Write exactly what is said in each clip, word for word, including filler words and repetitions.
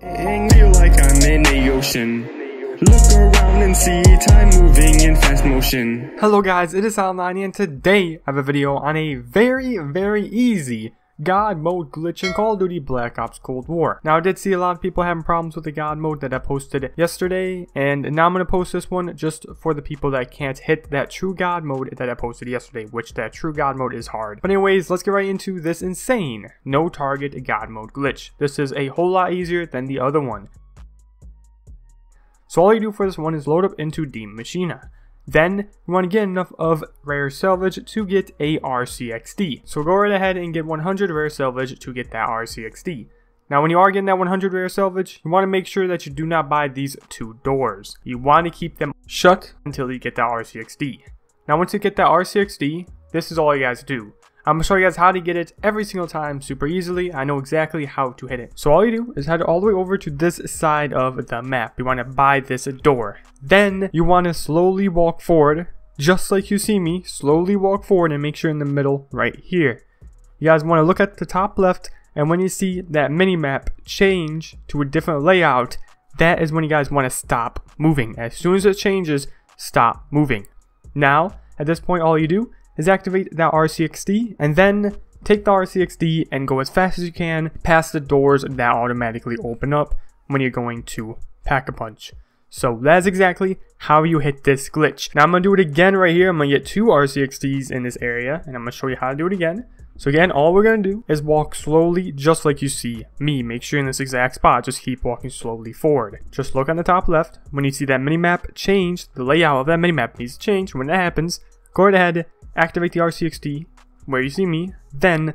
Hang me like I'm in the ocean. Look around and see time moving in fast motion. Hello guys, it is Silent Nine, and today I have a video on a very, very easy God mode glitch in Call of Duty Black Ops Cold War. Now I did see a lot of people having problems with the God mode that I posted yesterday, and now I'm going to post this one just for the people that can't hit that true God mode that I posted yesterday, which that true God mode is hard. But anyways, let's get right into this insane no target God mode glitch. This is a whole lot easier than the other one. So all you do for this one is load up into Die Machina. Then you want to get enough of rare salvage to get a R C X D. So go right ahead and get one hundred rare salvage to get that R C X D. Now when you are getting that one hundred rare salvage, you want to make sure that you do not buy these two doors. You want to keep them shut until you get that R C X D. Now once you get that R C X D, this is all you guys do. I'm going to show you guys how to get it every single time super easily. I know exactly how to hit it. So all you do is head all the way over to this side of the map. You want to buy this door. Then you want to slowly walk forward, just like you see me. Slowly walk forward and make sure in the middle right here. You guys want to look at the top left, and when you see that mini map change to a different layout, that is when you guys want to stop moving. As soon as it changes, stop moving. Now, at this point, all you do is activate that R C X D, and then take the R C X D and go as fast as you can past the doors that automatically open up when you're going to Pack-A-Punch. So that's exactly how you hit this glitch. Now I'm going to do it again right here. I'm going to get two R C X Ds in this area, and I'm going to show you how to do it again. So again, all we're going to do is walk slowly just like you see me. Make sure in this exact spot, just keep walking slowly forward. Just look on the top left. When you see that minimap change, the layout of that minimap needs to change. When that happens, go right ahead, activate the R C X D where you see me, then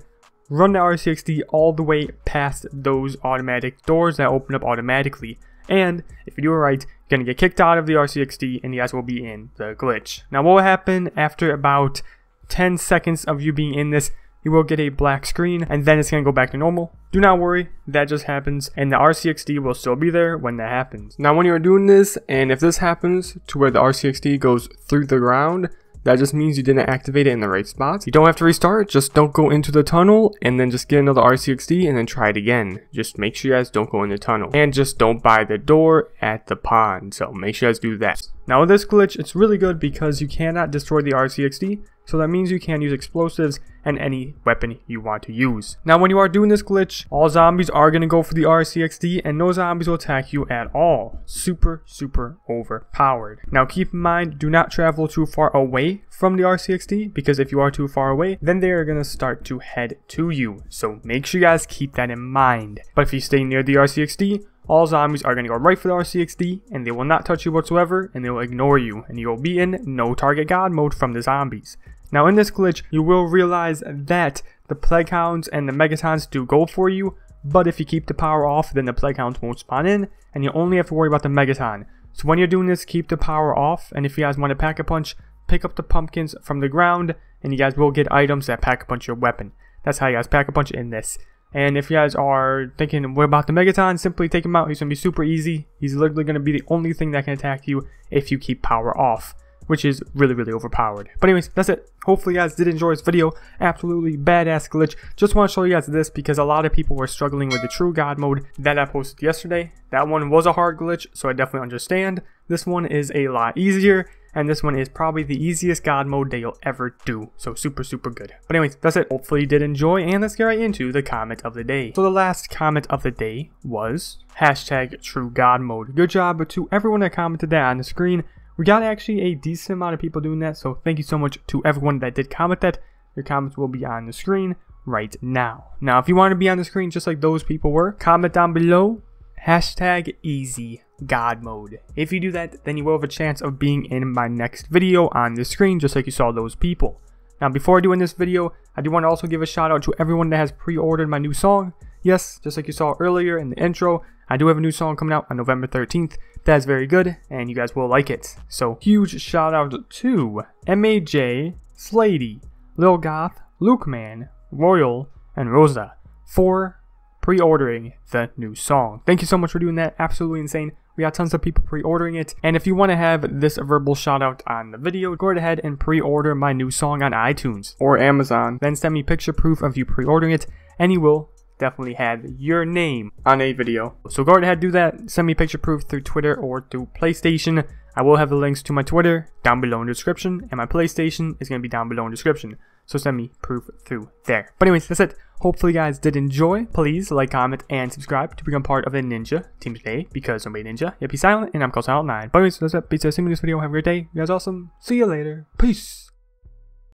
run the R C X D all the way past those automatic doors that open up automatically. And if you do it right, you're going to get kicked out of the R C X D and you guys will be in the glitch. Now what will happen after about ten seconds of you being in this, you will get a black screen and then it's going to go back to normal. Do not worry, that just happens, and the R C X D will still be there when that happens. Now when you're doing this, and if this happens to where the R C X D goes through the ground, that just means you didn't activate it in the right spot. You don't have to restart, just don't go into the tunnel, and then just get another R C X D and then try it again. Just make sure you guys don't go in the tunnel. And just don't buy the door at the pond, so make sure you guys do that. Now with this glitch, it's really good because you cannot destroy the R C X D, so that means you can use explosives and any weapon you want to use. Now when you are doing this glitch, all zombies are going to go for the R C X D and no zombies will attack you at all. Super, super overpowered. Now keep in mind, do not travel too far away from the R C X D, because if you are too far away, then they are going to start to head to you. So make sure you guys keep that in mind. But if you stay near the R C X D, all zombies are going to go right for the R C X D and they will not touch you whatsoever, and they will ignore you, and you will be in no target God mode from the zombies. Now in this glitch, you will realize that the Plague Hounds and the Megatons do go for you, but if you keep the power off, then the Plague Hounds won't spawn in and you only have to worry about the Megaton. So when you're doing this, keep the power off, and if you guys want to Pack-A-Punch, pick up the pumpkins from the ground and you guys will get items that Pack-A-Punch your weapon. That's how you guys Pack-A-Punch in this. And if you guys are thinking, what about the Megaton? Simply take him out. He's going to be super easy. He's literally going to be the only thing that can attack you if you keep power off, which is really, really overpowered. But anyways, that's it. Hopefully you guys did enjoy this video. Absolutely badass glitch. Just want to show you guys this because a lot of people were struggling with the true God mode that I posted yesterday. That one was a hard glitch, so I definitely understand. This one is a lot easier. And this one is probably the easiest God mode that you'll ever do. So super, super good. But anyways, that's it. Hopefully you did enjoy. And let's get right into the comment of the day. So the last comment of the day was hashtag true God mode. Good job to everyone that commented that on the screen. We got actually a decent amount of people doing that. So thank you so much to everyone that did comment that. Your comments will be on the screen right now. Now, if you want to be on the screen just like those people were, comment down below hashtag easy God mode. If you do that, then you will have a chance of being in my next video on the screen, just like you saw those people. Now before doing this video, I do want to also give a shout out to everyone that has pre-ordered my new song. Yes, just like you saw earlier in the intro, I do have a new song coming out on November thirteenth. That is very good and you guys will like it. So huge shout out to M A J, Slady, Lil' Goth, Luke Man, Royal, and Rosa for pre-ordering the new song. Thank you so much for doing that. Absolutely insane. We got tons of people pre-ordering it, and if you want to have this verbal shout out on the video, go ahead and pre-order my new song on iTunes or Amazon, then send me picture proof of you pre-ordering it and you will definitely have your name on a video. So go ahead and do that. Send me picture proof through Twitter or through PlayStation. I will have the links to my Twitter down below in the description, and my PlayStation is going to be down below in the description. So send me proof through there. But anyways, that's it. Hopefully you guys did enjoy. Please like, comment, and subscribe to become part of the Ninja Team today, because I'm a ninja. Yeah, be silent, and I'm called Silent Nine. But anyways, that's it. Peace out. See you in this video. Have a great day. You guys are awesome. See you later. Peace.